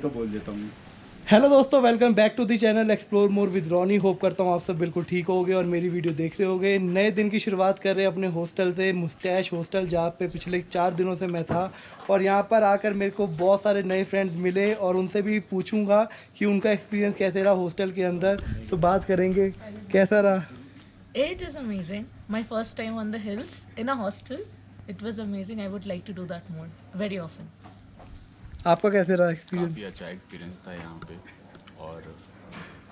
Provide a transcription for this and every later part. तो बोल देता हूँ। हेलो दोस्तों, welcome back to the channel explore more with Ronnie. Hope करता हूँ आप सब बिल्कुल ठीक होगे और मेरी वीडियो देख रहे होगे। नए दिन की शुरुआत कर रहे हैं अपने हॉस्टल से, मुस्टैश हॉस्टल, जहाँ पे पिछले 4 दिनों से मैं था। और यहाँ पर आकर मेरे को बहुत सारे नए फ्रेंड्स मिले और उनसे भी पूछूँगा कि उनका एक्सपीरियंस कैसे रहा हॉस्टल के अंदर, तो बात करेंगे कैसा रहा। It is amazing, my first time on the hills in a hostel. It was amazing, I would like to do that more very often. आपका कैसे रहा एक्सपीरियंस? काफ़ी अच्छा एक्सपीरियंस था यहाँ पे। और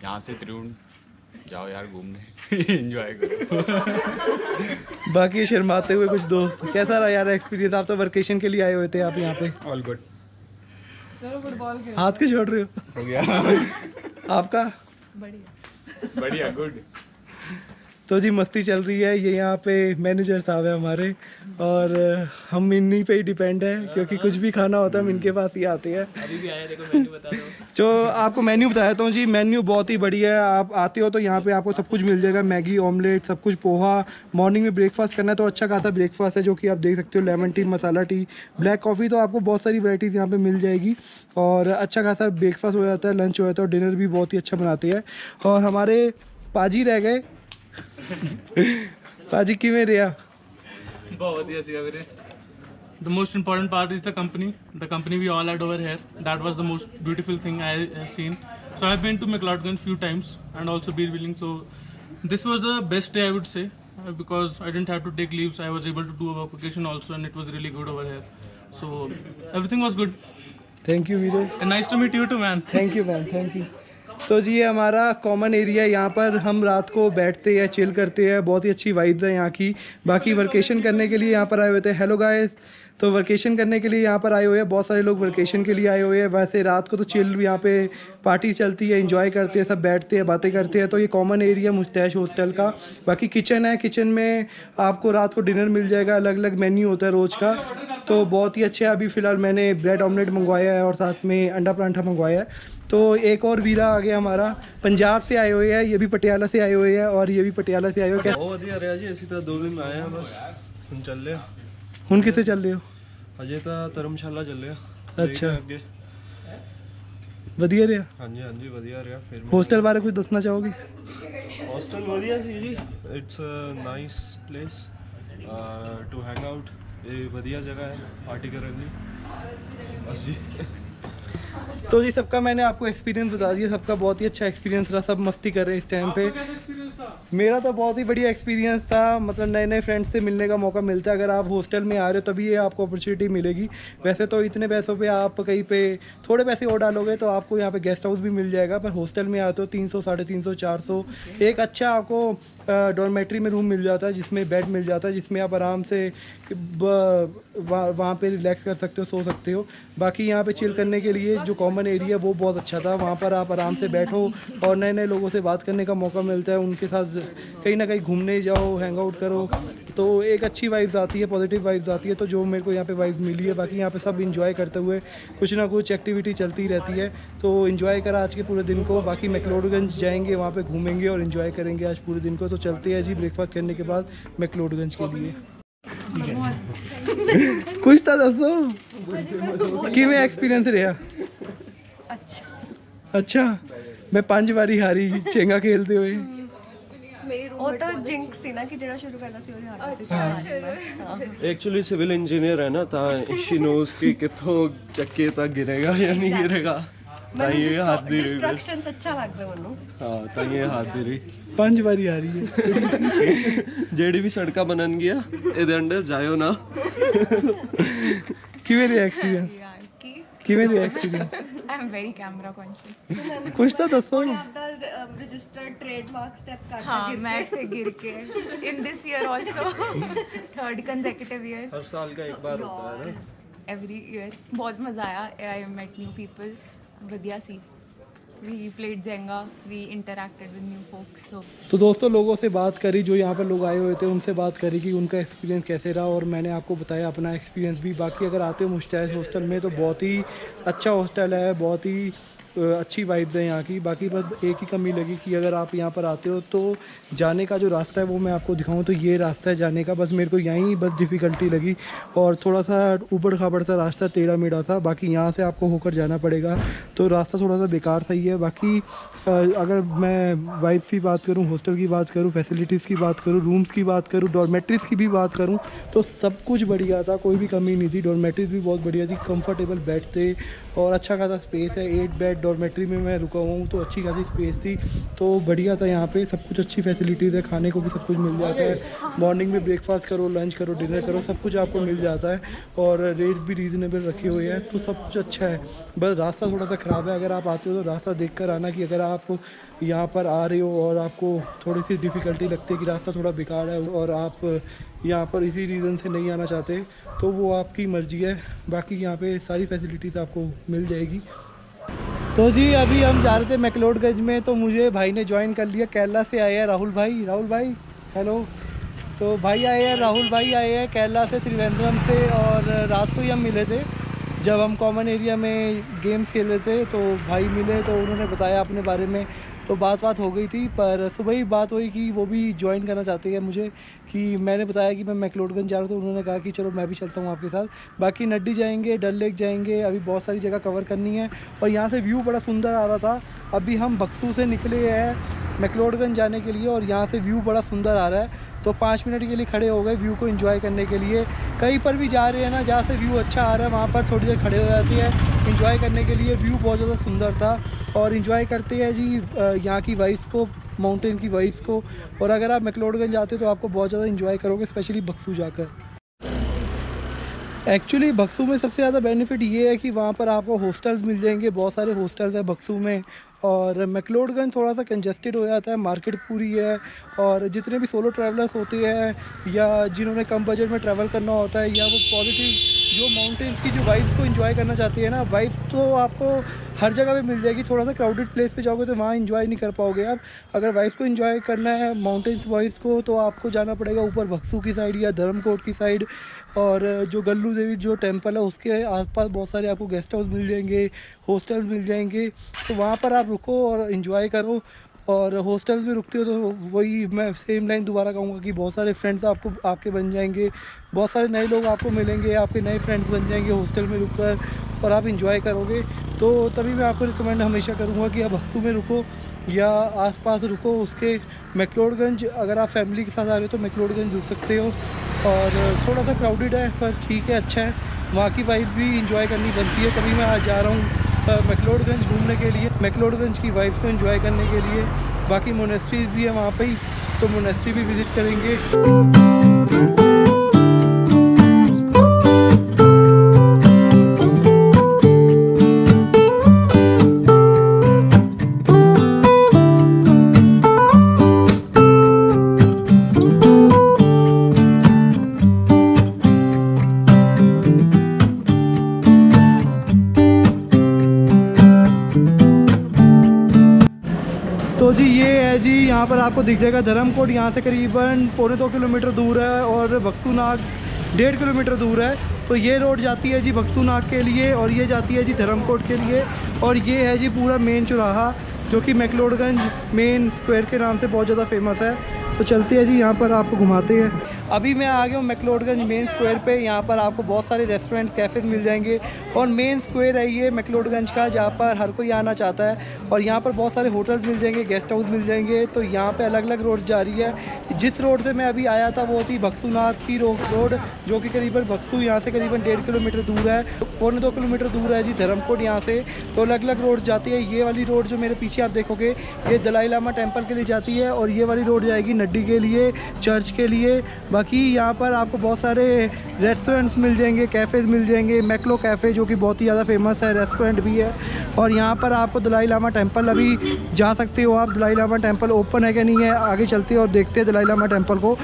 यहाँ से त्रिउंड जाओ यार घूमने, एंजॉय करो। बाकी शर्माते हुए कुछ दोस्त, कैसा रहा यार एक्सपीरियंस? आप तो वर्केशन के लिए आए हुए थे आप यहाँ पे। All good. हाथ के छोड़ रहे हो गया। आपका? बढ़िया बढ़िया, गुड। तो जी मस्ती चल रही है। ये यहाँ पे मैनेजर साहब है हमारे और हम इन्हीं पे ही डिपेंड है, क्योंकि कुछ भी खाना होता है हम इनके पास ही आते हैं। अभी भी आया, देखो मेन्यू बता दो। जो आपको मेन्यू बताता हूँ जी, मेन्यू बहुत ही बढ़िया है। आप आते हो तो यहाँ पे आपको सब कुछ मिल जाएगा, मैगी, ऑमलेट, सब कुछ, पोहा। मॉर्निंग में ब्रेकफास्ट करना है तो अच्छा खासा ब्रेकफास्ट है, जो कि आप देख सकते हो। Lemon tea, masala tea, black coffee, तो आपको बहुत सारी वैराइटीज़ यहाँ पर मिल जाएगी। और अच्छा खासा ब्रेकफास्ट हो जाता है, लंच हो जाता है और डिनर भी बहुत ही अच्छा बनाते हैं। और हमारे पाजी रह गए, पाजी किवें रहा? बहुत बढ़िया सीगा वीरे। The most important part is the company. The company we all had over here. That was the most beautiful thing I have seen. So I've been to Mcleodganj few times and also Beerwilling. So this was the best day I would say, because I didn't have to take leaves. I was able to do a vacation also, and it was really good over here. So everything was good. Thank you Veere. And nice to meet you too, man. Thank you, man. Thank you. तो जी ये हमारा common area है, यहाँ पर हम रात को बैठते हैं, चिल करते हैं। बहुत ही अच्छी वाइब्स है यहाँ की। बाकी वर्केशन करने के लिए यहाँ पर आए हुए थे। हेलो गाइस, तो वर्केशन करने के लिए यहाँ पर आए हुए हैं, बहुत सारे लोग वर्केशन के लिए आए हुए हैं। वैसे रात को तो चिल यहाँ पे पार्टी चलती है, एंजॉय करते हैं, सब बैठते हैं, बातें करते हैं। तो ये कॉमन एरिया मुस्टैश हॉस्टल का। बाकी किचन है, किचन में आपको रात को डिनर मिल जाएगा, अलग अलग मेन्यू होता है रोज़ का, तो बहुत ही अच्छा है। अभी फ़िलहाल मैंने ब्रेड ऑमलेट मंगवाया है और साथ में अंडा परांठा मंगवाया है। तो एक और वीरा आ गया हमारा, पंजाब से आए हुए हैं, ये भी पटियाला से आए हुए हैं और ये भी पटियाला से आए हुए हैं। बहुत बढ़िया रहा जी, इसी तरह 2 दिन में आए हैं बस। हम चल रहे हैं। हम कितने चल रहे हो? अजय तो धर्मशाला चल रहे हैं। अच्छा, बढ़िया रहा। हाँ जी, हाँ जी, बढ़िया रहा। फिर हॉस्टल बारे कुछ दसना चाहोगे? हॉस्टल बढ़िया सी जी, it's nice place to hang out. ये बढ़िया जगह है पार्टी करने की बस जी। तो जी सबका मैंने आपको एक्सपीरियंस बता दिया, सबका बहुत ही अच्छा एक्सपीरियंस रहा, सब मस्ती कर रहे हैं इस टाइम पे। मेरा तो बहुत ही बढ़िया एक्सपीरियंस था, मतलब नए नए फ्रेंड्स से मिलने का मौका मिलता है। अगर आप हॉस्टल में आ रहे हो तभी ये आपको अपॉर्चुनिटी मिलेगी। वैसे तो इतने पैसों पे आप कहीं पे थोड़े पैसे और डालोगे तो आपको यहाँ पे गेस्ट हाउस भी मिल जाएगा, पर हॉस्टल में आते हो 300, 350, 400 एक अच्छा आपको डॉर्मेट्री में रूम मिल जाता है, जिसमें बेड मिल जाता है, जिसमें आप आराम से वहाँ पे रिलैक्स कर सकते हो, सो सकते हो। बाकी यहाँ पे चिल करने के लिए जो कॉमन एरिया वो बहुत अच्छा था, वहाँ पर आप आराम से बैठो और नए नए लोगों से बात करने का मौका मिलता है, उनके साथ कहीं ना कहीं घूमने जाओ, हैंग आउट करो, तो एक अच्छी वाइब्स आती है, पॉजिटिव वाइब्स आती है। तो जो मेरे को यहाँ पे वाइब्स मिली है, बाकी यहाँ पे सब इंजॉय करते हुए कुछ ना कुछ एक्टिविटी चलती रहती है, तो इंजॉय करा आज के पूरे दिन को। बाकी मैक्लोडगंज जाएंगे, वहाँ पे घूमेंगे और इंजॉय करेंगे आज पूरे दिन को। तो चलते हैं जी ब्रेकफास्ट करने के बाद मैक्लोडगंज के लिए। कुछ था दसो कि मैं एक्सपीरियंस रहा? अच्छा, मैं 5 बारी हारी चेंगा खेलते हुए। एक्चुअली सिविल इंजीनियर है ना, शी नोज कि कितो चक्के तक गिरेगा या नहीं गिरेगा। जेडी भी सड़का बनन गया इधर अंदर जायो ना। किवें रहा एक्सपीरियंस? किवें रहा experience? I am very camera conscious. कुछ तो दसो। रजिस्टर्ड ट्रेडमार्क स्टेप करके हाँ, मैं से गिर के in this year also third consecutive year. हर साल का एक बार होता है ना, every year. बहुत मजा आया, I met new people. बढ़िया सी We played Jenga, we interacted with new folks, so. तो दोस्तों लोगों से बात करी, जो यहाँ पर लोग आए हुए थे उनसे बात करी कि उनका एक्सपीरियंस कैसे रहा, और मैंने आपको बताया अपना एक्सपीरियंस भी। बाकी अगर आते हो मुस्टैश हॉस्टल में तो बहुत ही अच्छा हॉस्टल है, बहुत ही अच्छी वाइब्स है यहाँ की। बाकी बस एक ही कमी लगी कि अगर आप यहाँ पर आते हो तो जाने का जो रास्ता है वो मैं आपको दिखाऊं तो ये रास्ता है जाने का, बस मेरे को यहीं बस डिफ़िकल्टी लगी और थोड़ा सा ऊबड़ खाबड़ सा रास्ता टेढ़ा मेढ़ा था। बाकी यहाँ से आपको होकर जाना पड़ेगा तो रास्ता थोड़ा सा बेकार सही है। बाकी अगर मैं वाइब्स की बात करूँ, हॉस्टल की बात करूँ, फैसिलिटीज़ की बात करूँ, रूम्स की बात करूँ, डॉर्मेट्रीज़ की भी बात करूँ तो सब कुछ बढ़िया था, कोई भी कमी नहीं थी। डॉर्मेट्रीज़ भी बहुत बढ़िया थी, कंफर्टेबल बेड थे और अच्छा खासा स्पेस है। 8 बेड डॉर्मेट्री में मैं रुका हुआ हूँ तो अच्छी खासी स्पेस थी तो बढ़िया था। यहाँ पे सब कुछ अच्छी फैसिलिटीज़ है, खाने को भी सब कुछ मिल जाता है। मॉर्निंग में ब्रेकफास्ट करो, लंच करो, डिनर करो, सब कुछ आपको मिल जाता है और रेट्स भी रीज़नेबल रखे हुए हैं तो सब कुछ अच्छा है। बस रास्ता थोड़ा सा ख़राब है, अगर आप आते हो तो रास्ता देख कर आना कि अगर आप यहाँ पर आ रहे हो और आपको थोड़ी सी डिफ़िकल्टी लगती है कि रास्ता थोड़ा बेकार है और आप यहाँ पर इसी रीज़न से नहीं आना चाहते तो वो आपकी मर्ज़ी है। बाकी यहाँ पे सारी फैसिलिटीज़ आपको मिल जाएगी। तो जी अभी हम जा रहे थे मैक्लोडगंज में तो मुझे भाई ने ज्वाइन कर लिया, केरला से आया है राहुल भाई। राहुल भाई हेलो। तो भाई आए हैं, राहुल भाई आए हैं केरला से, त्रिवेंद्रम से और रात को ही हम मिले थे जब हम कॉमन एरिया में गेम्स खेल रहे थे तो भाई मिले तो उन्होंने बताया अपने बारे में तो बात हो गई थी। पर सुबह ही बात हुई कि वो भी ज्वाइन करना चाहते हैं मुझे, कि मैंने बताया कि मैं मैक्लोडगंज जा रहा हूँ तो उन्होंने कहा कि चलो मैं भी चलता हूँ आपके साथ। बाकी नड्डी जाएंगे, डल लेक जाएंगे, अभी बहुत सारी जगह कवर करनी है और यहाँ से व्यू बड़ा सुंदर आ रहा था। अभी हम बक्सू से निकले हैं मैक्लोडगंज जाने के लिए और यहाँ से व्यू बड़ा सुंदर आ रहा है तो 5 मिनट के लिए खड़े हो गए व्यू को एंजॉय करने के लिए। कहीं पर भी जा रहे हैं ना जहाँ से व्यू अच्छा आ रहा है वहाँ पर थोड़ी देर खड़े हो जाती है एंजॉय करने के लिए। व्यू बहुत ज़्यादा सुंदर था और इन्जॉय करते हैं जी यहाँ की वाइब्स को, माउंटेन की वाइब्स को। और अगर आप मैक्लोडगंज जाते हो तो आपको बहुत ज़्यादा इन्जॉय करोगे, स्पेशली बक्सू जाकर। एक्चुअली बक्सू में सबसे ज़्यादा बेनिफिट ये है कि वहाँ पर आपको हॉस्टल्स मिल जाएंगे, बहुत सारे हॉस्टल्स हैं बक्सू में। और मैक्लोडगंज थोड़ा सा कंजेस्टेड हो जाता है, मार्केट पूरी है और जितने भी सोलो ट्रैवलर्स होते हैं या जिन्होंने कम बजट में ट्रैवल करना होता है या वो पॉजिटिव जो माउंटेन्स की जो वाइब्स को एंजॉय करना चाहती है ना, वाइब तो आपको हर जगह पे मिल जाएगी। थोड़ा सा क्राउडेड प्लेस पे जाओगे तो वहाँ एंजॉय नहीं कर पाओगे आप। अगर वाइब्स को एंजॉय करना है माउंटेन्स वाइब्स को तो आपको जाना पड़ेगा ऊपर बक्सू की साइड या धर्मकोट की साइड और जो गल्लू देवी जो टेम्पल है उसके आसपास बहुत सारे आपको गेस्ट हाउस मिल जाएंगे, हॉस्टल्स मिल जाएंगे तो वहाँ पर आप रुको और इन्जॉय करो। और हॉस्टल्स में रुकते हो तो वही मैं सेम लाइन दोबारा कहूँगा कि बहुत सारे फ्रेंड्स आपको आपके बन जाएंगे, बहुत सारे नए लोग आपको मिलेंगे, आपके नए फ्रेंड्स बन जाएंगे हॉस्टल में रुककर और आप एंजॉय करोगे। तो तभी मैं आपको रिकमेंड हमेशा करूँगा कि आप बक्सू में रुको या आसपास रुको उसके। मैक्लोडगंज अगर आप फैमिली के साथ आ रहे हो तो मैक्लोडगंज रुक सकते हो और थोड़ा सा क्राउडेड है पर ठीक है, अच्छा है, वहाँ की वाइब भी इंजॉय करनी बनती है। तभी मैं आज जा रहा हूँ मैक्लोडगंज घूमने के लिए, मैक्लोडगंज की वाइब्स को एंजॉय करने के लिए। बाकी मोनेस्ट्रीज भी है वहाँ पे ही तो मोनेस्ट्री भी विज़िट करेंगे। यहाँ पर आपको दिख जाएगा धर्मकोट, यहाँ से करीबन 1.25 किलोमीटर दूर है और बक्सूनाथ 1.5 किलोमीटर दूर है। तो ये रोड जाती है जी बक्सूनाथ के लिए और ये जाती है जी धर्मकोट के लिए और ये है जी पूरा मेन चौराहा जो कि मैक्लोडगंज मेन स्क्वायर के नाम से बहुत ज़्यादा फेमस है। तो चलते हैं जी यहाँ पर आपको घुमाते हैं। अभी मैं आ गया हूँ मैक्लोडगंज मेन स्क्वायर पे। यहाँ पर आपको बहुत सारे रेस्टोरेंट, कैफ़ेज मिल जाएंगे और मेन स्क्वायर है ये मैक्लोडगंज का जहाँ पर हर कोई आना चाहता है और यहाँ पर बहुत सारे होटल्स मिल जाएंगे, गेस्ट हाउस मिल जाएंगे। तो यहाँ पे अलग अलग रोड जा रही है। जिस रोड से मैं अभी आया था वो थी बक्सूनाथ की रोड जो कि करीबन बक्सू यहाँ से करीबन 1.5 किलोमीटर दूर है, 1.25 किलोमीटर दूर है जी धर्मकोट यहाँ से। तो अलग अलग रोड जाती है। ये वाली रोड जो मेरे पीछे आप देखोगे ये दलाई लामा टेम्पल के लिए जाती है और ये वाली रोड जाएगी नड्डी के लिए, चर्च के लिए। बाकी यहाँ पर आपको बहुत सारे रेस्टोरेंट्स मिल जाएंगे, कैफ़ेज़ मिल जाएंगे। मैक्लो कैफ़े जो कि बहुत ही ज़्यादा फेमस है, रेस्टोरेंट भी है और यहाँ पर आपको दलाई लामा टेम्पल अभी जा सकते हो आप। दलाई लामा टेम्पल ओपन है कि नहीं है, आगे चलते हैं और देखते हैं दलाई लामा टेम्पल को।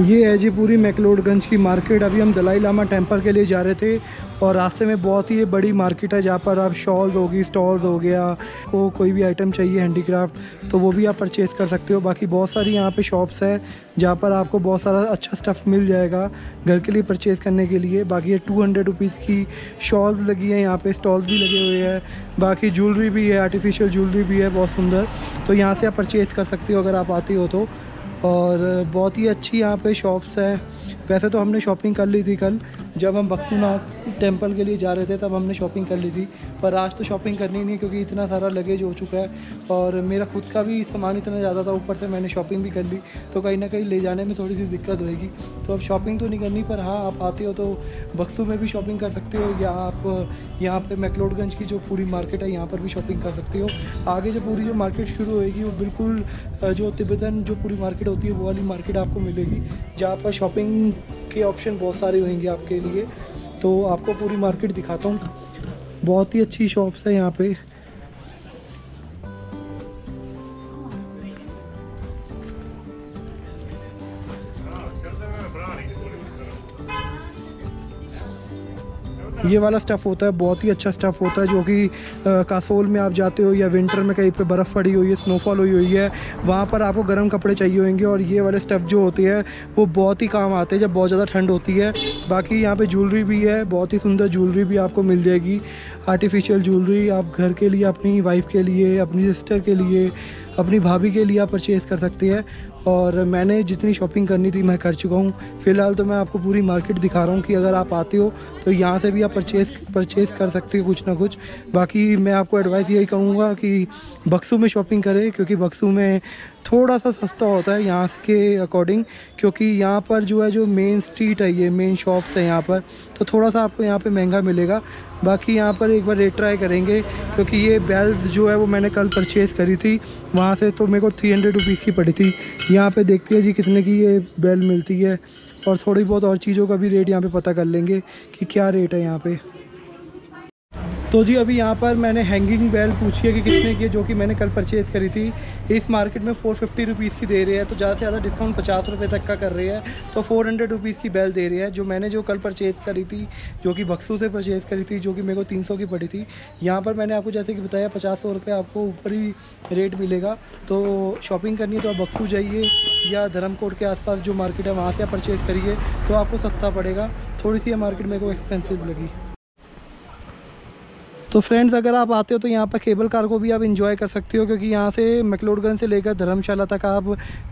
ये है जी पूरी मैक्लोडगंज की मार्केट। अभी हम दलाई लामा टेम्पल के लिए जा रहे थे और रास्ते में बहुत ही बड़ी मार्केट है जहाँ पर आप शॉल्स होगी, स्टॉल्स हो गया, को कोई भी आइटम चाहिए हैंडीक्राफ्ट तो वो भी आप परचेज़ कर सकते हो। बाकी बहुत सारी यहाँ पे शॉप्स हैं जहाँ पर आपको बहुत सारा अच्छा स्टफ़ मिल जाएगा घर के लिए परचेज़ करने के लिए। बाकी ये 200 रुपीज़ की शॉल्स लगी है, यहाँ पे स्टॉल्स भी लगे हुए हैं, बाकी ज्वेलरी भी है, आर्टिफिशियल ज्वेलरी भी है बहुत सुंदर, तो यहाँ से आप परचेज़ कर सकते हो अगर आप आते हो तो। और बहुत ही अच्छी यहाँ पे शॉप्स है। वैसे तो हमने शॉपिंग कर ली थी कल, जब हम भक्सुनाथ टेंपल के लिए जा रहे थे तब हमने शॉपिंग कर ली थी, पर आज तो शॉपिंग करनी नहीं क्योंकि इतना सारा लगेज हो चुका है और मेरा खुद का भी सामान इतना ज़्यादा था, ऊपर से मैंने शॉपिंग भी कर ली तो कहीं ना कहीं ले जाने में थोड़ी सी दिक्कत होएगी। तो अब शॉपिंग तो नहीं करनी, पर हाँ आप आते हो तो बक्सू में भी शॉपिंग कर सकते हो, या आप यहाँ पर मैक्लोडगंज की जो पूरी मार्केट है यहाँ पर भी शॉपिंग कर सकते हो। आगे जो पूरी जो मार्केट शुरू होएगी वो बिल्कुल जो तिब्बतन जो पूरी मार्केट होती है वो वाली मार्केट आपको मिलेगी, जहाँ पर शॉपिंग के ऑप्शन बहुत सारे होंगे आपके लिए। तो आपको पूरी मार्केट दिखाता हूँ, बहुत ही अच्छी शॉप्स है यहाँ पे। ये वाला स्टफ़ होता है, बहुत ही अच्छा स्टफ़ होता है जो कि कासोल में आप जाते हो या विंटर में कहीं पे बर्फ़ पड़ी हुई है, स्नोफॉल हुई हुई है, वहाँ पर आपको गर्म कपड़े चाहिए होंगे और ये वाले स्टफ़ जो होते हैं वो बहुत ही काम आते हैं जब बहुत ज़्यादा ठंड होती है। बाकी यहाँ पे ज्वेलरी भी है, बहुत ही सुंदर ज्वेलरी भी आपको मिल जाएगी, आर्टिफिशियल ज्वेलरी आप घर के लिए, अपनी वाइफ के लिए, अपनी सिस्टर के लिए, अपनी भाभी के लिए आप परचेज़ कर सकते हैं। और मैंने जितनी शॉपिंग करनी थी मैं कर चुका हूँ। फ़िलहाल तो मैं आपको पूरी मार्केट दिखा रहा हूँ कि अगर आप आते हो तो यहाँ से भी आप परचेज़ कर सकते हो कुछ ना कुछ। बाकी मैं आपको एडवाइस यही कहूँगा कि बक्सू में शॉपिंग करें क्योंकि बक्सू में थोड़ा सा सस्ता होता है यहाँ के अकॉर्डिंग, क्योंकि यहाँ पर जो है जो मेन स्ट्रीट है ये मेन शॉप्स है यहाँ पर, तो थोड़ा सा आपको यहाँ पे महंगा मिलेगा। बाकी यहाँ पर एक बार रेट ट्राई करेंगे क्योंकि ये बेल्स जो है वो मैंने कल परचेज़ करी थी वहाँ से, तो मेरे को 300 रुपीज़ की पड़ी थी। यहाँ पे देखते हैं जी कितने की ये बेल मिलती है और थोड़ी बहुत और चीज़ों का भी रेट यहाँ पर पता कर लेंगे कि क्या रेट है यहाँ पर। तो जी अभी यहाँ पर मैंने हैंगिंग बेल पूछी है कि कितने की है, जो कि मैंने कल परचेज़ करी थी। इस मार्केट में 450 रुपीज़ की दे रही है, तो ज़्यादा से ज़्यादा डिस्काउंट 50 रुपये तक का कर रही है, तो 400 रुपीज़ की बेल दे रही है। जो मैंने जो कल परचेज़ करी थी, जो कि बक्सू से परचेज़ करी थी, जो कि मेरे को 300 की पड़ी थी, यहाँ पर मैंने आपको जैसे कि बताया 50-100 रुपये आपको ऊपर ही रेट मिलेगा। तो शॉपिंग करनी है तो आप बक्सू जाइए या धर्मकोट के आसपास जो मार्केट है वहाँ से आप परचेज़ करिए, तो आपको सस्ता पड़ेगा। थोड़ी सी मार्केट मेरे को एक्सपेंसिव लगी। तो फ्रेंड्स अगर आप आते हो तो यहाँ पर केबल कार को भी आप इन्जॉय कर सकते हो, क्योंकि यहाँ से मैक्लोडगंज से लेकर धर्मशाला तक आप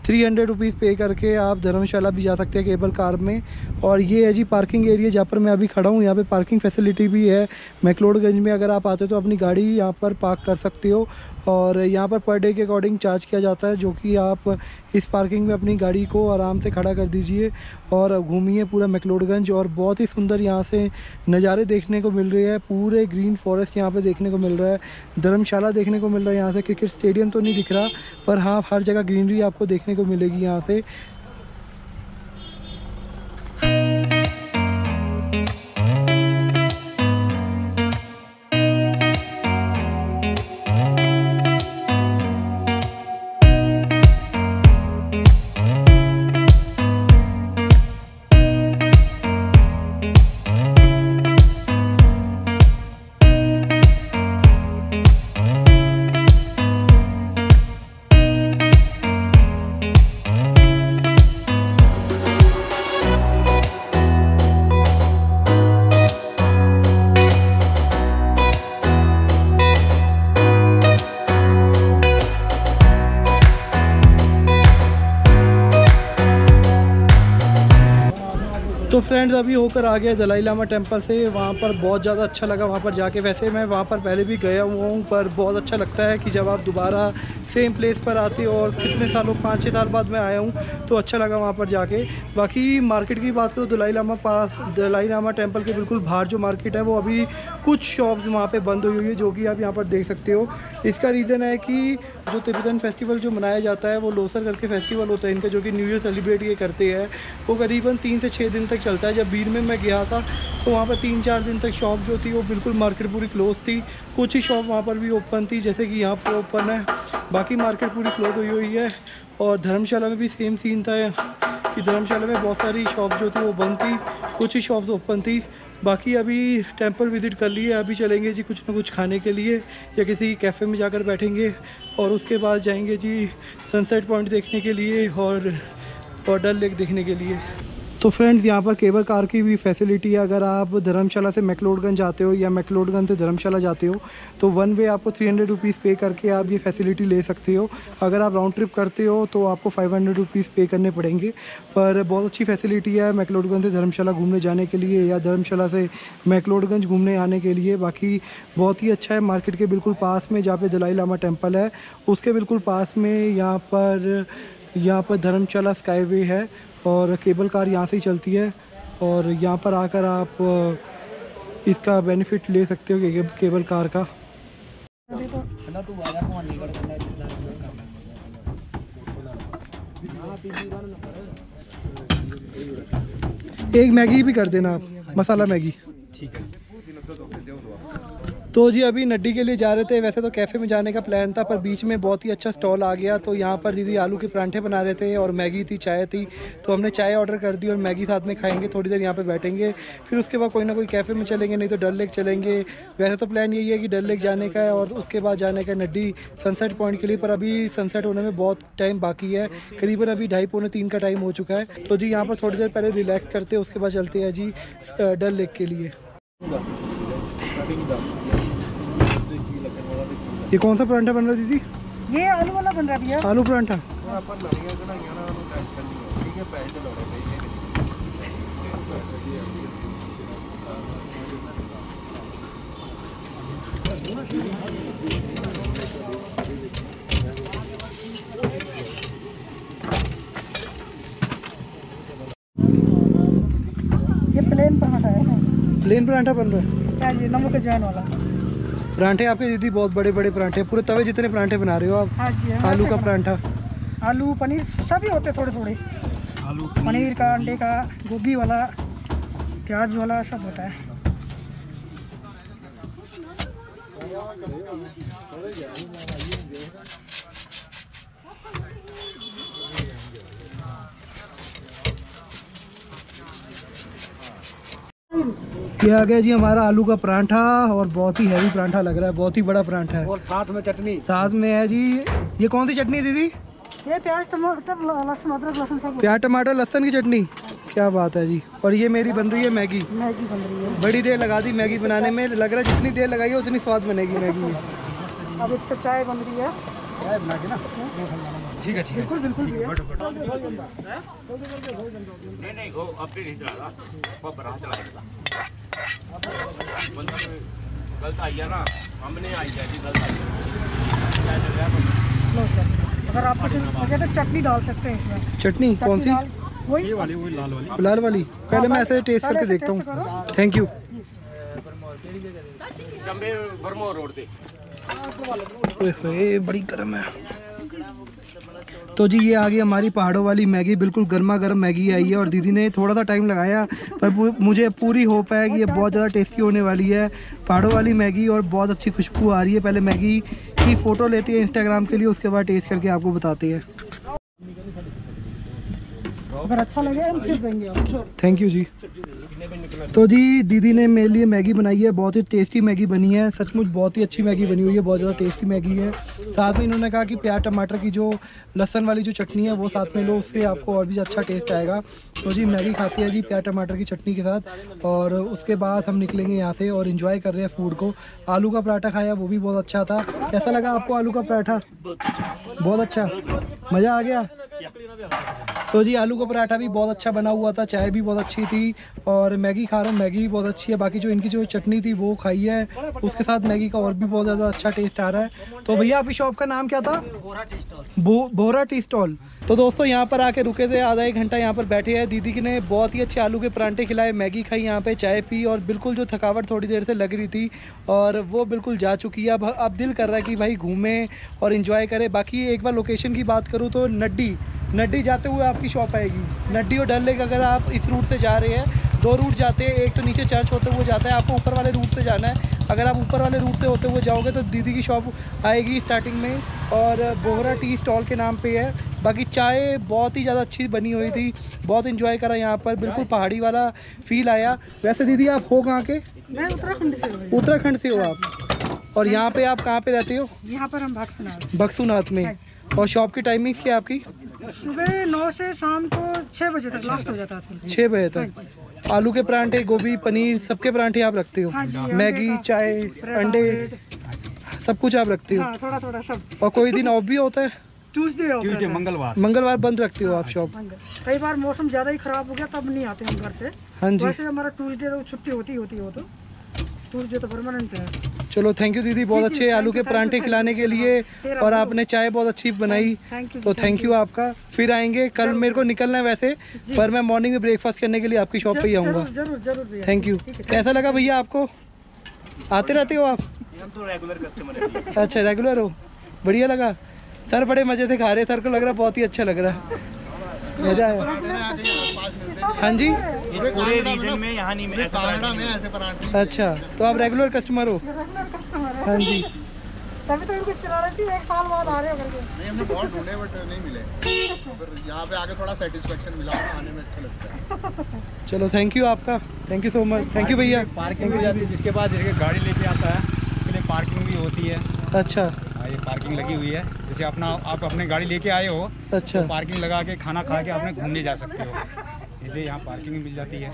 300 रुपीज़ पे करके आप धर्मशाला भी जा सकते हैं केबल कार में। और ये है जी पार्किंग एरिया जहाँ पर मैं अभी खड़ा हूँ, यहाँ पे पार्किंग फैसिलिटी भी है मैक्लोडगंज में। अगर आप आते हो तो अपनी गाड़ी यहाँ पर पार्क कर सकते हो और यहाँ पर डे के अकॉर्डिंग चार्ज किया जाता है, जो कि आप इस पार्किंग में अपनी गाड़ी को आराम से खड़ा कर दीजिए और घूमिए पूरा मैक्लोडगंज। और बहुत ही सुंदर यहाँ से नज़ारे देखने को मिल रहे हैं, पूरे ग्रीन फॉरेस्ट यहाँ पे देखने को मिल रहा है, धर्मशाला देखने को मिल रहा है, यहाँ से क्रिकेट स्टेडियम तो नहीं दिख रहा पर हाँ हर जगह ग्रीनरी आपको देखने को मिलेगी यहाँ से। तो फ्रेंड्स अभी होकर आ गया दलाई लामा टेम्पल से, वहाँ पर बहुत ज़्यादा अच्छा लगा वहाँ पर जाके। वैसे मैं वहाँ पर पहले भी गया हुआ हूँ, पर बहुत अच्छा लगता है कि जब आप दोबारा सेम प्लेस पर आते हो, और कितने सालों 5-6 साल बाद मैं आया हूँ, तो अच्छा लगा वहाँ पर जाके। बाकी मार्केट की बात करूँ, दलाई लामा टेम्पल के बिल्कुल बाहर जो मार्केट है वो अभी कुछ शॉप्स वहाँ पर बंद हुई है, जो कि आप यहाँ पर देख सकते हो। इसका रीज़न है कि जो तिब्बतन फेस्टिवल जो मनाया जाता है वो लोसर करके फेस्टिवल होता है इनका, जो कि न्यू ईयर सेलिब्रेट ये करते हैं, वो करीबन 3 से 6 दिन तक चलता है। जब बीड़ में मैं गया था तो वहाँ पर 3-4 दिन तक शॉप जो थी वो बिल्कुल मार्केट पूरी क्लोज थी, कुछ ही शॉप वहाँ पर भी ओपन थी जैसे कि यहाँ पर ओपन है, बाकी मार्केट पूरी क्लोज हुई है। और धर्मशाला में भी सेम सीन था कि धर्मशाला में बहुत सारी शॉप जो थी वो बंद थी, कुछ ही शॉप्स ओपन थी। बाकी अभी टेंपल विज़िट कर लिए, अभी चलेंगे जी कुछ ना कुछ खाने के लिए या किसी कैफ़े में जाकर बैठेंगे और उसके बाद जाएंगे जी सनसेट पॉइंट देखने के लिए और डल लेक देखने के लिए। तो फ्रेंड्स यहाँ पर केबल कार की भी फैसिलिटी है। अगर आप धर्मशाला से मैक्लोडगंज जाते हो या मैक्लोडगंज से धर्मशाला जाते हो तो वन वे आपको 300 रुपीज़ पे करके आप ये फैसिलिटी ले सकते हो। अगर आप राउंड ट्रिप करते हो तो आपको 500 रुपीज़ पे करने पड़ेंगे। पर बहुत अच्छी फैसिलिटी है मैक्लोडगंज से धर्मशाला घूमने जाने के लिए या धर्मशाला से मैक्लोडगंज घूमने आने के लिए। बाकी बहुत ही अच्छा है। मार्केट के बिल्कुल पास में जहाँ पर दलाई लामा टेम्पल है उसके बिल्कुल पास में यहाँ पर धर्मशाला स्काई वे है और केबल कार यहाँ से ही चलती है और यहाँ पर आकर आप इसका बेनिफिट ले सकते हो केबल कार का। एक मैगी भी कर देना आप, मसाला मैगी। ठीक है। तो जी अभी नड्डी के लिए जा रहे थे। वैसे तो कैफ़े में जाने का प्लान था पर बीच में बहुत ही अच्छा स्टॉल आ गया। तो यहाँ पर दीदी आलू के परांठे बना रहे थे और मैगी थी, चाय थी। तो हमने चाय ऑर्डर कर दी और मैगी साथ में खाएंगे। थोड़ी देर यहाँ पे बैठेंगे, फिर उसके बाद कोई ना कोई कैफ़े में चलेंगे, नहीं तो डल लेक चलेंगे। वैसे तो प्लान यही है कि डल लेक जाने का है और उसके बाद जाने का नड्डी सनसेट पॉइंट के लिए। पर अभी सनसेट होने में बहुत टाइम बाकी है, करीबन अभी 2:30-3 का टाइम हो चुका है। तो जी यहाँ पर थोड़ी देर पहले रिलैक्स करते हैं, उसके बाद चलते हैं जी डल लेक के लिए। ये कौन सा परांठा बन रहा है दीदी? ये आलू वाला बन रहा है भैया, आलू परांठा। ये प्लेन परांठा है ना? प्लेन परांठा बन रहा है नमक अजवाइन वाला। परांठे आपके दीदी बहुत बड़े बड़े परांठे, पूरे तवे जितने परांठे बना रहे हो आप। हाँ जी, आलू का परांठा, आलू पनीर सभी होते थोड़े थोड़े, आलू पनीर का, अंडे का, गोभी वाला, प्याज वाला सब होता है। ये आ गया जी हमारा आलू का परांठा और बहुत ही हैवी परांठा लग रहा है, बहुत ही बड़ा परांठा है और साथ में चटनी, साथ में है जी। ये कौन सी चटनी है दीदी? ये प्याज टमाटर लहसुन, अदरक लहसुन सब। प्याज टमाटर लहसुन की चटनी, क्या बात है जी। और ये मेरी बन रही है मैगी, मैगी बन रही है। बड़ी देर लगा दी मैगी बनाने में, लग रहा है जितनी देर लगाई है उतनी स्वाद बनेगी मैगी। अब एक तो चाय बन रही है, चाय बना के ना। ठीक है, ठीक है, बिल्कुल बिल्कुल। नहीं नहीं वो अपने नहीं चला रहा, वो बराबर चला रहा। गलत आई है ना, हमने आई है जी, गलत आई है। लो सर, अगर आप कुछ तो चटनी डाल सकते हैं इसमें। चटनी कौन सी? वही वाली, वही लाल वाली, लाल वाली। पहले मैं ऐसे टेस्ट करके देखता हूँ। Thank you. चंबे बरमोर रोड पे बड़ी गर्म है। तो जी ये आ गई हमारी पहाड़ों वाली मैगी, बिल्कुल गर्मा गर्म मैगी आई है और दीदी ने थोड़ा सा टाइम लगाया पर मुझे पूरी होप है कि ये बहुत ज़्यादा टेस्टी होने वाली है पहाड़ों वाली मैगी और बहुत अच्छी खुशबू आ रही है। पहले मैगी की फ़ोटो लेती है इंस्टाग्राम के लिए, उसके बाद टेस्ट करके आपको बताते हैं। अगर अच्छा लगे थैंक यू जी। तो जी दीदी ने मेरे लिए मैगी बनाई है, बहुत ही टेस्टी मैगी बनी है, सचमुच बहुत ही अच्छी मैगी बनी हुई है, बहुत ज़्यादा टेस्टी मैगी है। साथ में इन्होंने कहा कि प्याज टमाटर की जो लहसुन वाली जो चटनी है वो साथ में लो, उससे आपको और भी अच्छा टेस्ट आएगा। तो जी मैगी खाती है जी प्याज टमाटर की चटनी के साथ और उसके बाद हम निकलेंगे यहाँ से और इन्जॉय कर रहे हैं फूड को। आलू का पराठा खाया वो भी बहुत अच्छा था। कैसा लगा आपको आलू का पराठा? बहुत अच्छा, मज़ा आ गया। तो जी आलू का पराठा भी बहुत अच्छा बना हुआ था, चाय भी बहुत अच्छी थी और मैगी खा रहा हूँ, मैगी भी बहुत अच्छी है। बाकी जो इनकी जो चटनी थी वो खाई है, उसके साथ मैगी का और भी बहुत ज़्यादा अच्छा टेस्ट आ रहा है। तो भैया आपकी शॉप का नाम क्या था? Bohra tea stall. तो दोस्तों यहाँ पर आके रुके थे, आधा एक घंटा यहाँ पर बैठे हैं। दीदी ने बहुत ही अच्छे आलू के परांठे खिलाए, मैगी खाई, यहाँ पे चाय पी और बिल्कुल जो थकावट थोड़ी देर से लग रही थी और वो बिल्कुल जा चुकी है। अब दिल कर रहा है कि भाई घूमें और इन्जॉय करें। बाकी एक बार लोकेशन की बात करूँ तो नड्डी जाते हुए आपकी शॉप आएगी। नड्डी और डल लेक अगर आप इस रूट से जा रहे हैं, दो रूट जाते हैं, एक तो नीचे चर्च होते हुए जाता है, आपको ऊपर वाले रूट से जाना है। अगर आप ऊपर वाले रूट से होते हुए जाओगे तो दीदी की शॉप आएगी स्टार्टिंग में और बोहरा टी स्टॉल के नाम पे है। बाकी चाय बहुत ही ज़्यादा अच्छी बनी हुई थी, बहुत इंजॉय करा यहाँ पर, बिल्कुल पहाड़ी वाला फील आया। वैसे दीदी आप हो कहाँ के? मैं उत्तराखंड से हूँ। उत्तराखंड से हो आप, और यहाँ पे आप कहाँ पे रहते हो? यहाँ पर हम भक्सुनाथ, भक्सुनाथ में। और शॉप की टाइमिंग क्या है आपकी? सुबह 9 से शाम को 6 बजे तक लास्ट हो जाता है। 6 बजे तक। आलू के परांठे, गोभी, पनीर, सबके परांठे आप रखते हो? मैगी, चाय, अंडे, सब कुछ आप रखते हो? थोड़ा थोड़ा सब। और कोई दिन ऑफ भी होता है? ट्यूसडे, मंगलवार बंद रखते हो आप शॉप? कई बार मौसम ज्यादा ही खराब हो गया तब नहीं आते हम घर से। हाँ जी, वैसे हमारा ट्यूसडे तो छुट्टी होती हो तो ट्यूसडे तो परमानेंट है। चलो थैंक यू दीदी, बहुत अच्छे आलू के परांठे खिलाने के लिए, और आपने चाय बहुत अच्छी बनाई, तो थैंक यू आपका। फिर आएंगे, कल मेरे को निकलना है वैसे, पर मैं मॉर्निंग में ब्रेकफास्ट करने के लिए आपकी शॉप पे ही आऊँगा। Thank you. कैसा लगा भैया आपको? आते रहते हो आप? हम तो रेगुलर कस्टमर हैं। अच्छा, रेगुलर हो, बढ़िया लगा। सर बड़े मज़े से खा रहे, सर को लग रहा बहुत ही अच्छा लग रहा है, मज़ा आया। हाँ जी, पूरे रीजन में यहाँ नहीं ऐसे। अच्छा, तो आप रेगुलर कस्टमर हो? हाँ जी, तभी तो इनको चला रही थी, एक साल बाद आ रहे हो करके। नहीं, हमने बहुत ढूंढे बट नहीं मिले, पर यहाँ पे आके थोड़ा सेटिस्फेक्शन मिला, आने में अच्छा लगता है। चलो थैंक यू आपका, thank you so much. Thank you भैया। पार्किंग भी जाती है, जिसके बाद जिसके गाड़ी लेके आता है उसके लिए पार्किंग भी होती है। अच्छा, ये पार्किंग लगी हुई है, जैसे अपना आप अपने गाड़ी लेके आए हो। अच्छा, तो पार्किंग लगा के खाना खा के आपने घूमने जा सकते हो, इसलिए यहाँ पार्किंग मिल जाती है।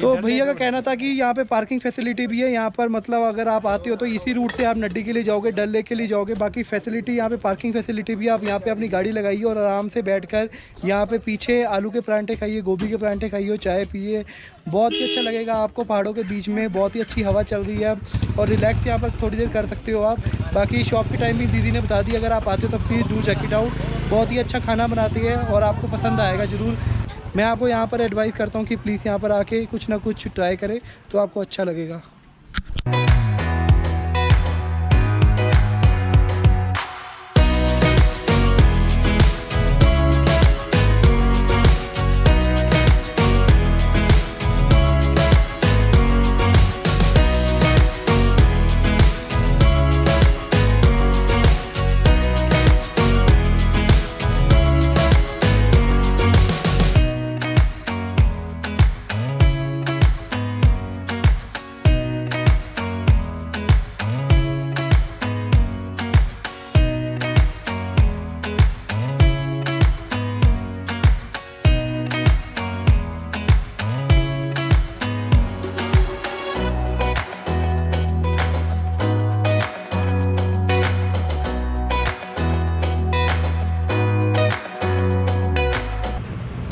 तो भैया का कहना था कि यहाँ पे पार्किंग फैसिलिटी भी है यहाँ पर, मतलब अगर आप आते हो तो इसी रूट से आप नड्डी के लिए जाओगे, डल लेक के लिए जाओगे, बाकी फैसिलिटी यहाँ पे पार्किंग फैसिलिटी भी है। आप यहाँ पे अपनी गाड़ी लगाइए और आराम से बैठकर यहाँ पे पीछे आलू के परांठे खाइए, गोभी के परांठे खाइए, चाय पिए, बहुत ही अच्छा लगेगा आपको। पहाड़ों के बीच में बहुत ही अच्छी हवा चल रही है और रिलैक्स यहाँ पर थोड़ी देर कर सकते हो आप। बाकी शॉप की टाइमिंग दीदी ने बता दी, अगर आप आते हो तो please do check it out, बहुत ही अच्छा खाना बनाती है और आपको पसंद आएगा ज़रूर। मैं आपको यहाँ पर एडवाइस करता हूँ कि प्लीज़ यहाँ पर आके कुछ ना कुछ ट्राई करें तो आपको अच्छा लगेगा।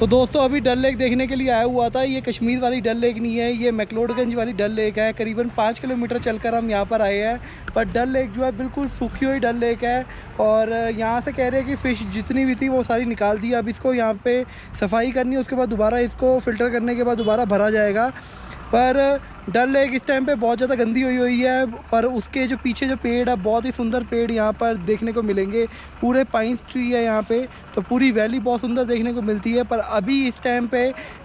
तो दोस्तों अभी डल लेक देखने के लिए आया हुआ था। ये कश्मीर वाली डल लेक नहीं है, ये मैक्लोडगंज वाली डल लेक है। करीबन 5 किलोमीटर चलकर हम यहाँ पर आए हैं, पर डल लेक जो है बिल्कुल सूखी हुई डल लेक है। और यहाँ से कह रहे हैं कि फ़िश जितनी भी थी वो सारी निकाल दी। अब इसको यहाँ पे सफाई करनी है, उसके बाद दोबारा इसको फ़िल्टर करने के बाद दोबारा भरा जाएगा। पर डल लेक इस टाइम पे बहुत ज़्यादा गंदी हुई है, पर उसके जो पीछे जो पेड़ है, बहुत ही सुंदर पेड़ यहाँ पर देखने को मिलेंगे। पूरे पाइन ट्री है यहाँ पे, तो पूरी वैली बहुत सुंदर देखने को मिलती है। पर अभी इस टाइम पे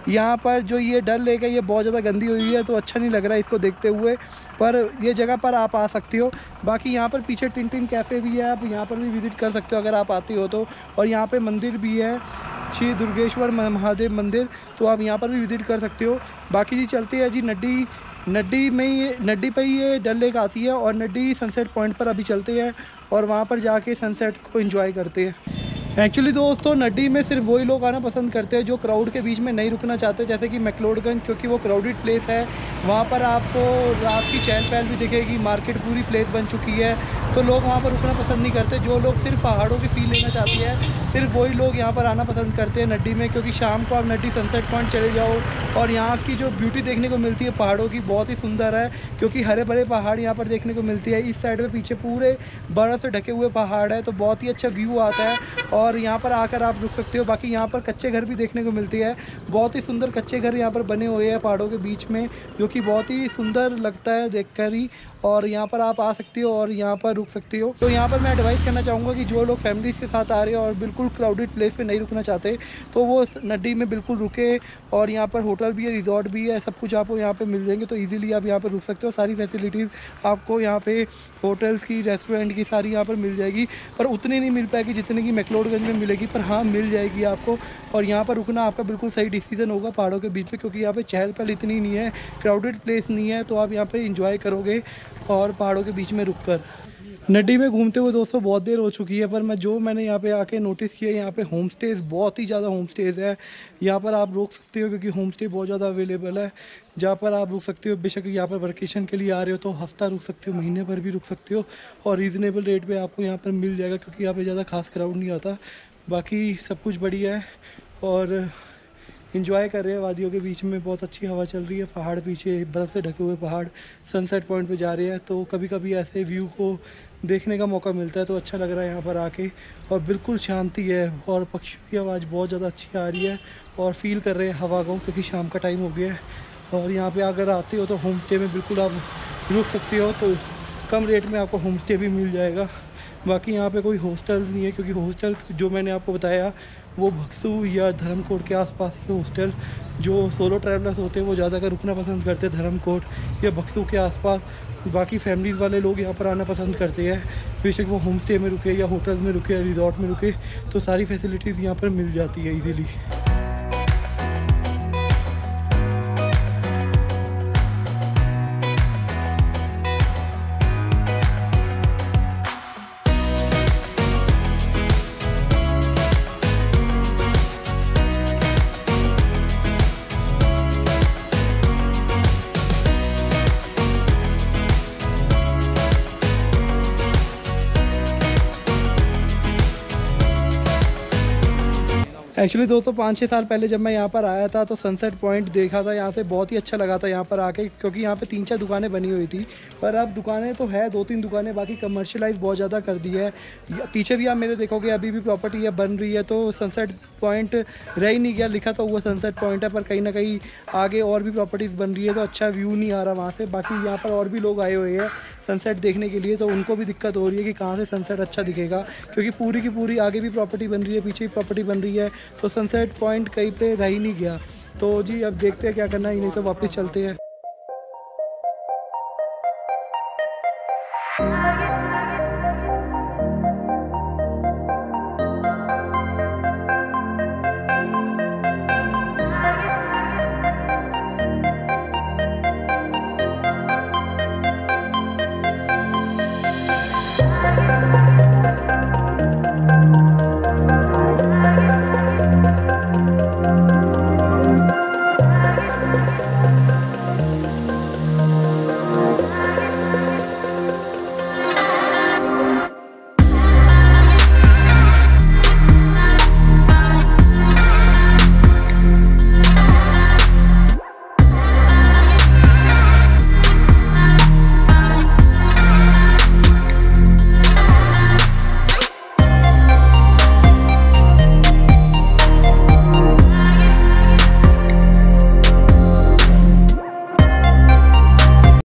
यहाँ पर जो ये डल लेक है ये बहुत ज़्यादा गंदी हुई है, तो अच्छा नहीं लग रहा है इसको देखते हुए। पर ये जगह पर आप आ सकते हो। बाकी यहाँ पर पीछे टिन टिन कैफ़े भी है, आप यहाँ पर भी विज़िट कर सकते हो अगर आप आते हो तो। और यहाँ पर मंदिर भी है, श्री दुर्गेश्वर महादेव मंदिर, तो आप यहाँ पर भी विज़िट कर सकते हो। बाकी जी चलते हैं जी नड्डी पर ये डल लेक आती है, और नड्डी सनसेट पॉइंट पर अभी चलते हैं और वहाँ पर जाके सनसेट को एंजॉय करते हैं। एक्चुअली दोस्तों नड्डी में सिर्फ वही लोग आना पसंद करते हैं जो क्राउड के बीच में नहीं रुकना चाहते, जैसे कि मैक्लोडगंज, क्योंकि वो क्राउडेड प्लेस है। वहाँ पर आपको रात की चहल पहल भी दिखेगी, मार्केट पूरी प्लेस बन चुकी है, तो लोग वहाँ पर रुकना पसंद नहीं करते। जो लोग सिर्फ पहाड़ों की फील लेना चाहते हैं, सिर्फ वही लोग यहाँ पर आना पसंद करते हैं नड्डी में, क्योंकि शाम को आप नड्डी सनसेट पॉइंट चले जाओ और यहाँ की जो ब्यूटी देखने को मिलती है पहाड़ों की, बहुत ही सुंदर है, क्योंकि हरे भरे पहाड़ यहाँ पर देखने को मिलती है। इस साइड में पीछे पूरे बर्फ़ से ढके हुए पहाड़ है, तो बहुत ही अच्छा व्यू आता है और यहाँ पर आकर आप रुक सकते हो। बाकी यहाँ पर कच्चे घर भी देखने को मिलती है, बहुत ही सुंदर कच्चे घर यहाँ पर बने हुए हैं पहाड़ों के बीच में, जो कि बहुत ही सुंदर लगता है देखकर ही। और यहाँ पर आप आ सकते हो और यहाँ पर रुक सकते हो। तो यहाँ पर मैं एडवाइस करना चाहूँगा कि जो लोग फैमिलीज़ के साथ आ रहे हो और बिल्कुल क्राउडेड प्लेस पे नहीं रुकना चाहते तो वो नड्डी में बिल्कुल रुके। और यहाँ पर होटल भी है, रिजॉर्ट भी है, सब कुछ आपको यहाँ पर मिल जाएंगे, तो ईजिली आप यहाँ पर रुक सकते हो। सारी फैसिलिटीज़ आपको यहाँ पर होटल्स की, रेस्टोरेंट की, सारी यहाँ पर मिल जाएगी, पर उतनी नहीं मिल पाएगी जितने की मैक्लोडगंज में मिलेगी, पर हाँ मिल जाएगी आपको। और यहाँ पर रुकना आपका बिल्कुल सही डिसीजन होगा पहाड़ों के बीच पे, क्योंकि यहाँ पे चहल पहल इतनी नहीं है, क्राउडेड प्लेस नहीं है, तो आप यहाँ पे इंजॉय करोगे और पहाड़ों के बीच में रुककर। नड्डी में घूमते हुए दोस्तों बहुत देर हो चुकी है, पर मैंने यहाँ पे आके नोटिस किया यहाँ पे होम स्टेज, बहुत ही ज़्यादा होम स्टेज है। यहाँ पर आप रुक सकते हो क्योंकि होम स्टे बहुत ज़्यादा अवेलेबल है, जहाँ पर आप रुक सकते हो। बेशक यहाँ पर वर्केशन के लिए आ रहे हो तो हफ्ता रुक सकते हो, महीने भर भी रुक सकते हो, और रीज़नेबल रेट पर आपको यहाँ पर मिल जाएगा क्योंकि यहाँ पर ज़्यादा खास क्राउड नहीं आता। बाकी सब कुछ बढ़िया है और इन्जॉय कर रहे हैं वादियों के बीच में, बहुत अच्छी हवा चल रही है, पहाड़ पीछे बर्फ़ से ढके हुए पहाड़, सनसेट पॉइंट पे जा रहे हैं, तो कभी कभी ऐसे व्यू को देखने का मौका मिलता है तो अच्छा लग रहा है यहाँ पर आके। और बिल्कुल शांति है और पक्षियों की आवाज़ बहुत ज़्यादा अच्छी आ रही है और फील कर रहे हैं हवा को क्योंकि शाम का टाइम हो गया है। और यहाँ पर अगर आते हो तो होम स्टे में बिल्कुल आप रुक सकते हो, तो कम रेट में आपको होम स्टे भी मिल जाएगा। बाकी यहाँ पे कोई हॉस्टल्स नहीं है क्योंकि हॉस्टल जो मैंने आपको बताया वो भक्सू या धर्मकोट के आसपास के हॉस्टल, जो सोलो ट्रैवलर्स होते हैं वो ज़्यादा कर रुकना पसंद करते हैं धर्मकोट या भक्सू के आसपास। बाकी फैमिलीज़ वाले लोग यहाँ पर आना पसंद करते हैं, बेशक वो होम स्टे में रुके या होटल्स में रुके या रिजॉर्ट में रुके, तो सारी फैसिलिटीज़ यहाँ पर मिल जाती है ईजीली। एक्चुअली दोस्तों 5-6 साल पहले जब मैं यहाँ पर आया था तो सनसेट पॉइंट देखा था यहाँ से, बहुत ही अच्छा लगा था यहाँ पर आके क्योंकि यहाँ पे 3-4 दुकानें बनी हुई थी, पर अब दुकानें तो है 2-3 दुकानें, बाकी कमर्शियलाइज बहुत ज़्यादा कर दी है। पीछे भी आप मेरे देखोगे अभी भी प्रॉपर्टी बन रही है, तो सनसेट पॉइंट रह ही नहीं गया, लिखा तो वो सनसेट पॉइंट है पर कहीं ना कहीं आगे और भी प्रॉपर्टीज़ बन रही है तो अच्छा व्यू नहीं आ रहा वहाँ से। बाकी यहाँ पर और भी लोग आए हुए हैं सनसेट देखने के लिए, तो उनको भी दिक्कत हो रही है कि कहाँ से सनसेट अच्छा दिखेगा क्योंकि पूरी की पूरी आगे भी प्रॉपर्टी बन रही है, पीछे भी प्रॉपर्टी बन रही है, तो सनसेट पॉइंट कहीं पे रह ही नहीं गया। तो जी अब देखते हैं क्या करना है, नहीं तो वापस चलते हैं।